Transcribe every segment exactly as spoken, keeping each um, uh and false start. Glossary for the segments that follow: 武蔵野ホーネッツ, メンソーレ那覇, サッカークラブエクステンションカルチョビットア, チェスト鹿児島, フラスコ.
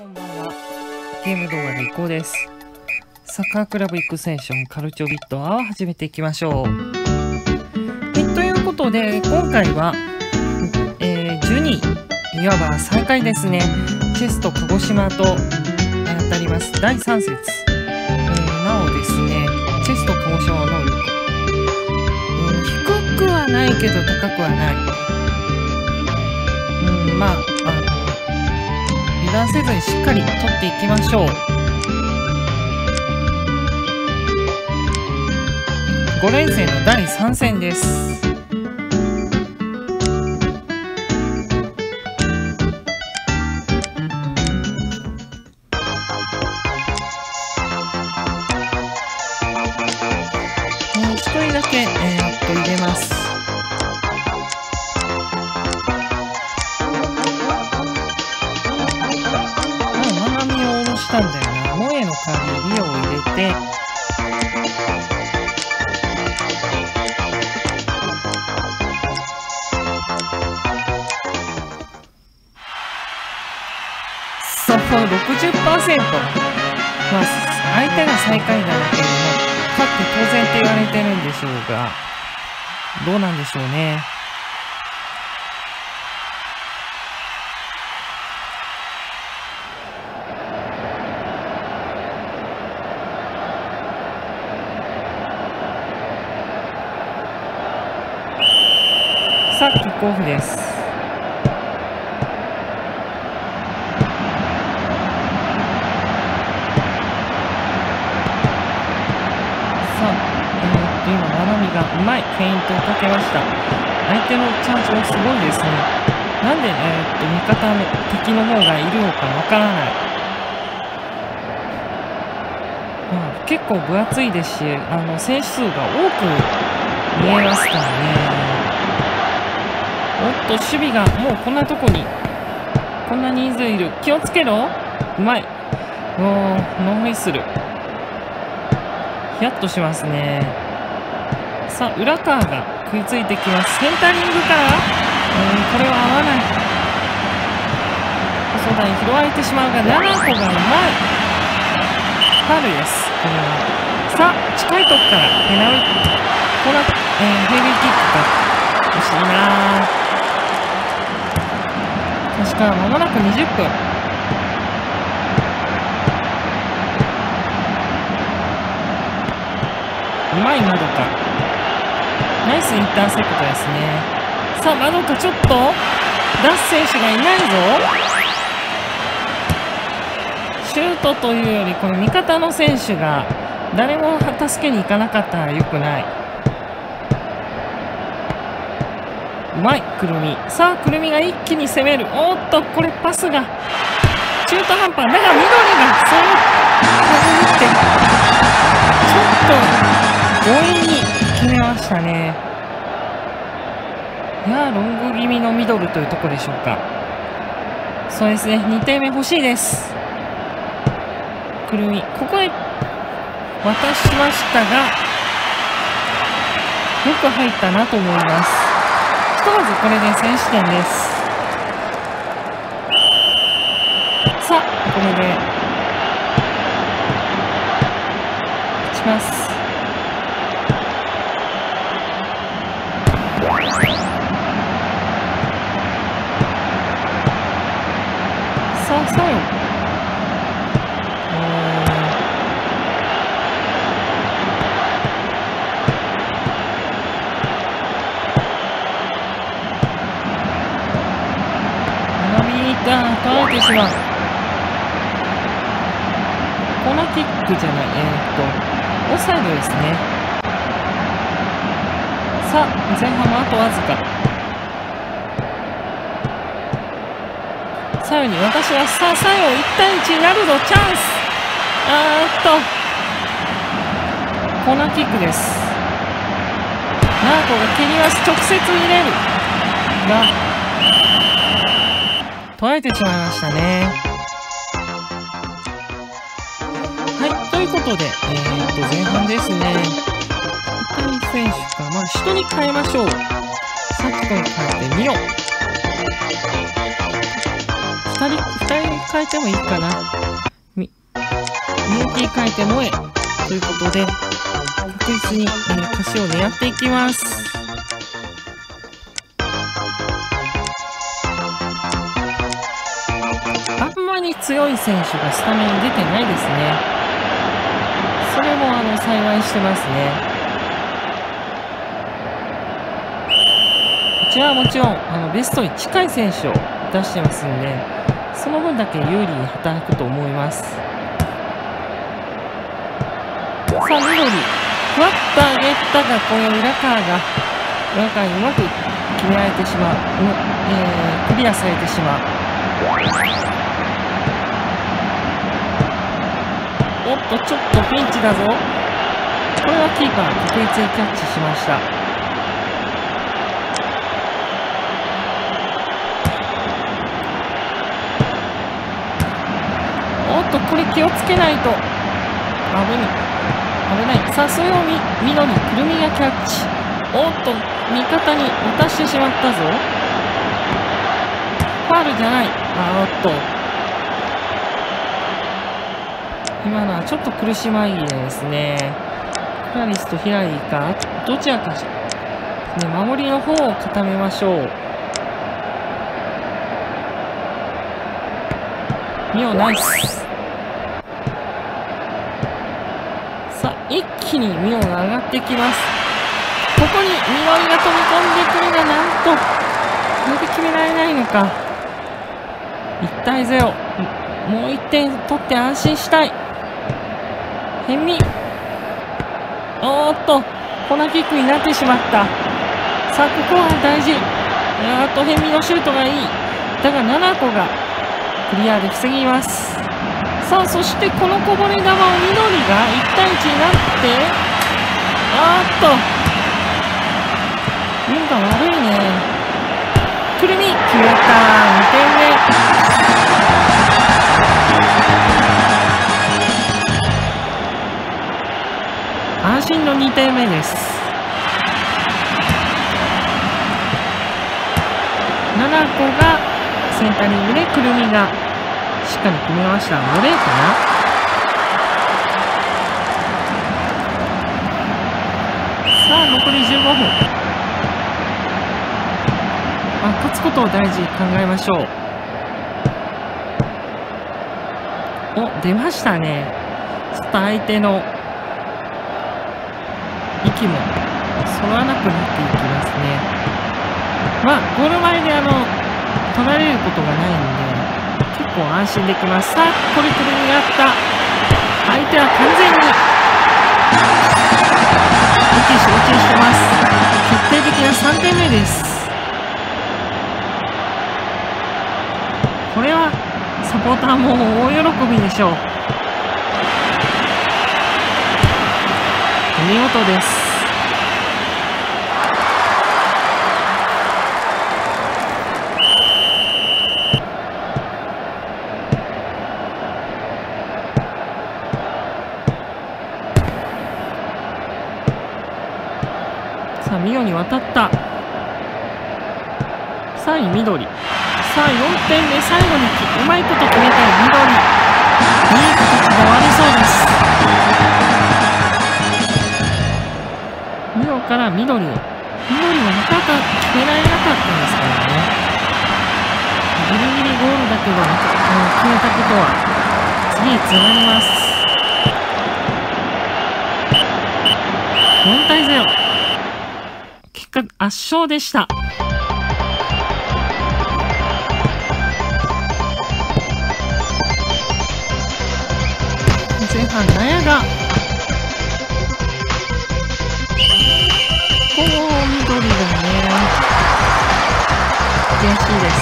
こんばんは。ゲーム動画でいこうです。サッカークラブエクステンションカルチョビットアを始めていきましょう。えということで今回は、えー、じゅうにいわばさんかいですね。チェスト鹿児島と当たりますだいさん節、えー、なおですねチェスト鹿児島の能力、うん、低くはないけど高くはない、うん、まああの油断せずにしっかり取っていきましょう。ご連戦のだいさん戦です。ひとりだけ、えー、っと入れます。したんだよな。萌えの代わりにリオを入れて、そう ろくじゅっパーセント、 まあ相手が最下位なだけでも勝って当然って言われてるんでしょうが、どうなんでしょうね。さあキックオフです。さあ、えー、今ナナミがうまいフェイントをかけました。相手のチャンスもすごいですね。なんで、えー、っと味方の敵の方がいるのかわからない、まあ、結構分厚いですし、あの選手数が多く見えますからね。おっと守備がもうこんなとこにこんな人数いる、気をつけろ、うまい、おーノーフェイスル、ヒヤッとしますね。さあ裏カーが食いついてきます。センタリングから、えー、これは合わない、細田に拾われてしまうがななこがうまい、ファウルです。これはさあ近いとこからペナルティこの、えー、ヘビーキックが欲しいなー。確か間もなくにじゅっぷん、うまいまどか、ナイスインターセプトですね。さあまどかちょっと出す選手がいないぞ。シュートというよりこの味方の選手が誰も助けに行かなかったらよくない。うまいくるみ、さあくるみが一気に攻める。おーっとこれパスが中途半端だが緑がそれをかぶってちょっと強引に決めましたね。いやーロング気味のミドルというところでしょうか。そうですねにてんめ欲しいです。くるみここへ渡しましたがよく入ったなと思います。ひとまずこれで先取点です。さあこれで打ちます。さあ最後取られてしまう。コーナーキックじゃない、えー、っとオフサイドですね。さあ前半もあとわずか。最後に私はさあ最後いち対いちになるぞ、チャンス、あーっとコーナーキックです。ナーコが蹴ります。直接入れるが取られてしまいましたね。はい、ということで、えー、っと前半ですね。伊藤選手からまず人に変えましょう。さっきと変えてみよう。人、ふたり変えてもいいかな。ミューティー変えてもええ。ということで、確実に歌詞を狙っていきます。あんまり強い選手がスタメン出てないですね。それもあの幸いしてますね。こちらはもちろんあのベストに近い選手を出してますので、その分だけ有利に働くと思います。さあ緑、ふわっと上げたがこの裏側が裏側にうまく決められてしまう、えー、クリアされてしまう。おっとちょっとピンチだぞ。これはキーパー確実にキャッチしました。これ気をつけないと危ない危ない。さあそれを緑くるみがキャッチ。おっと味方に渡してしまったぞ。ファールじゃない。あーっと今のはちょっと苦し紛れですね。クラリスとヒラリーかどちらか、ね、守りの方を固めましょう。ミオナイス。一気にミオが上がってきます。ここにミオが飛び込んでくるが、なんとこれで決められないのか。いち対ゼロ、もういってん取って安心したい。ヘミ、おーっとコーナーキックになってしまった。さあここは大事。あーっとヘミのシュートがいい。だがななこがクリアできすぎます。さあそしてこのこぼれ球を緑がいちたいいちになって、あーっと運が悪いね。くるみ決めた。にてんめ。安心のにてんめです。ななこがセンタリングでくるみがしっかり決めました。モレーかな。さあ残りじゅうごふん。あ、勝つことを大事に考えましょう。お、出ましたね。ちょっと相手の息もそらなくなっていきますね。まあゴール前であの取られることがないので安心できます。さあこれくるみがあった。相手は完全に一気に承知してます。決定的なさんてんめです。これはサポーターも大喜びでしょう。見事です。ミオに渡った。さんい緑。さあよんてんめ、最後にうまいこと決めたい緑。いい形で終わりそうです。ミオから緑を緑もなかなか決められなかったんですからね。ギリギリゴールだけど決めたことは次につながります。よんたいゼロ。圧勝でした。前半納屋がこう緑がね悔しいです。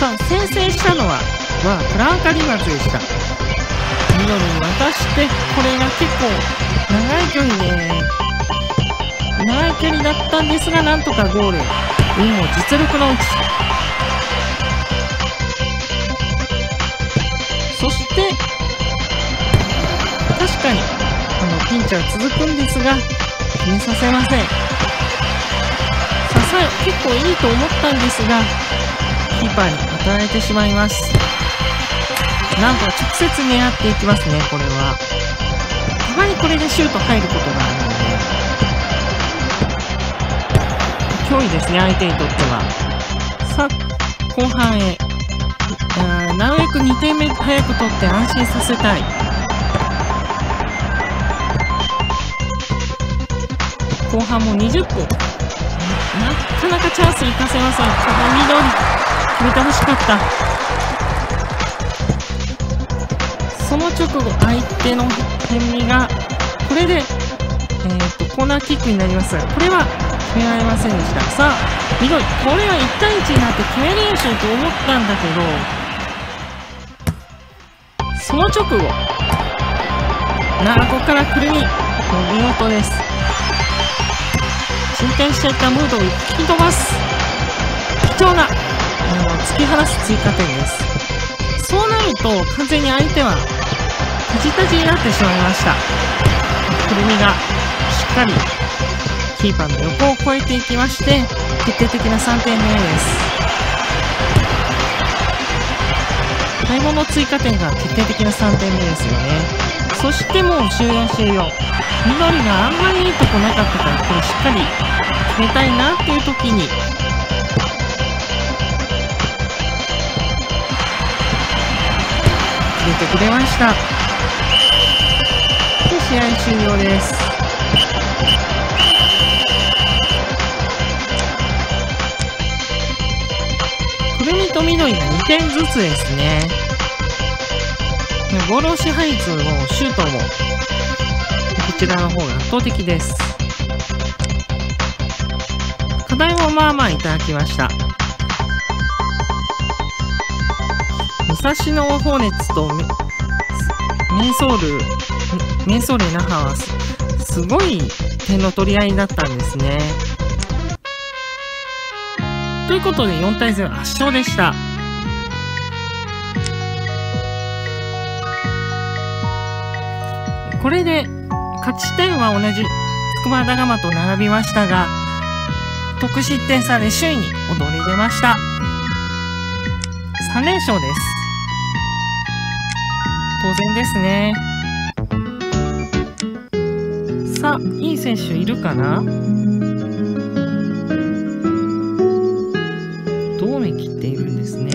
さあ先制したのは、まあ、フランカ・リマズでした。緑に渡して、これが結構長い距離で長い距離だったんですが、なんとかゴール。ウィンも実力のうち。そして確かにあのピンチは続くんですが、決めさせません。笹谷結構いいと思ったんですが、キーパーに当たられてしまいます。なんと直接狙っていきますね。これはたまにこれでシュート入ることがあるので脅威ですね、相手にとっては。さあ後半へ、あなるべくにてんめ早く取って安心させたい。後半もにじゅっぷん、なかなかチャンス生かせません。この緑決めてほしかった。その直後相手の天理がこれで、えー、とコーナーキックになります。これは決められませんでした。さあ緑、これはいちたいいちになって決めれるしと思ったんだけど、その直後なあここからくるみ見事です。進展しちゃったムードを吹き飛ばす貴重な、えー、突き放す追加点です。そうなると完全に相手はタジタジになってしまいました。くるみがしっかりキーパーの横を越えていきまして、決定的なさんてんめです。買い物追加点が決定的なさんてんめですよね。そしてもう終了終了。緑があんまりいいとこなかったから、これしっかり決めたいなっていう時に決めてくれました。で試合終了です。くるみと緑がにてんずつですね。ボール支配率もシュートもこちらの方が圧倒的です。課題もまあまあいただきました。武蔵野ホーネッツとメンソールメンソール那覇は す, すごい点の取り合いだったんですね。ということでよんたいゼロ圧勝でした。これで勝ち点は同じ筑波高松と並びましたが、得失点差で首位に躍り出ました。さんれんしょうです。当然ですね。さあいい選手いるかな。どうめ切っているんですね。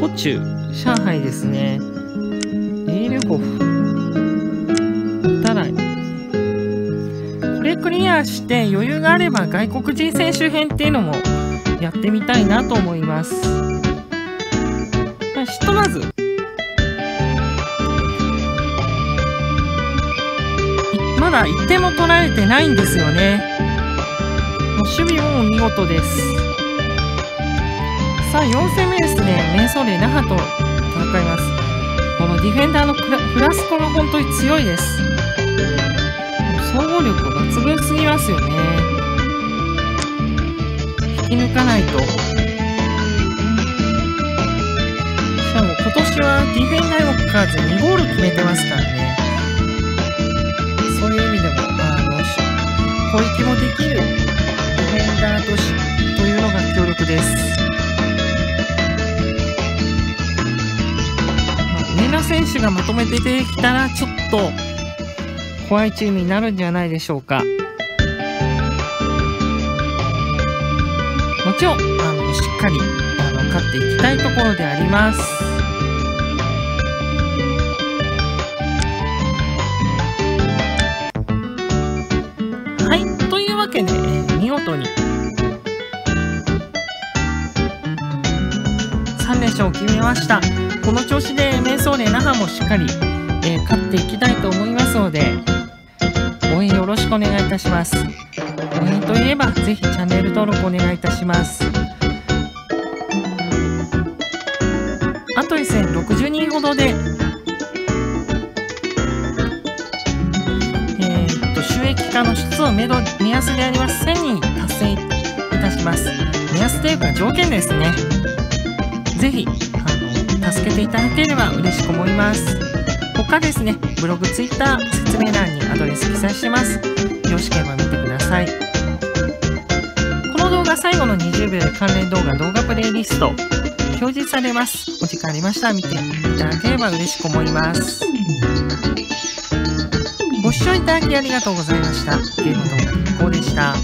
途中上海ですね。エールホフ、ただいこれクリアして余裕があれば外国人選手編っていうのもやってみたいなと思います。ひとまずまだいってんも取られてないんですよね。もう守備も見事です。さあよんせんめですね。メンソーレ那覇と戦います。このディフェンダーのフラスコが本当に強いです。総合力抜群すぎますよね。引き抜かないと。しかも今年はディフェンダーにもかかわらずにゴール決めてますからね。そういう意味でも、まあ、攻撃もできるディフェンダーとしというのが強力です。選手がまとめてできたらちょっと怖いチームになるんじゃないでしょうか。もちろんあのしっかりあの勝っていきたいところであります。はい、というわけで、えー、見事にさんれんしょうを決めました。この調子でメンソーレ那覇もしっかり、えー、勝っていきたいと思いますので、応援よろしくお願いいたします。応援といえばぜひチャンネル登録お願いいたします。あといっせんろくじゅうにんほどで、えー、っと収益化のひとつの目安でありますせんにん達成いたします。目安というか条件ですね。ぜひ助けていただければ嬉しく思います。他ですね、ブログ、ツイッター、説明欄にアドレス記載してます。よろしければ見てください。この動画最後のにじゅうびょうで関連動画、動画プレイリスト表示されます。お時間ありましたら見ていただければ嬉しく思います。ご視聴いただきありがとうございました。ゲーム動画いっこうでした。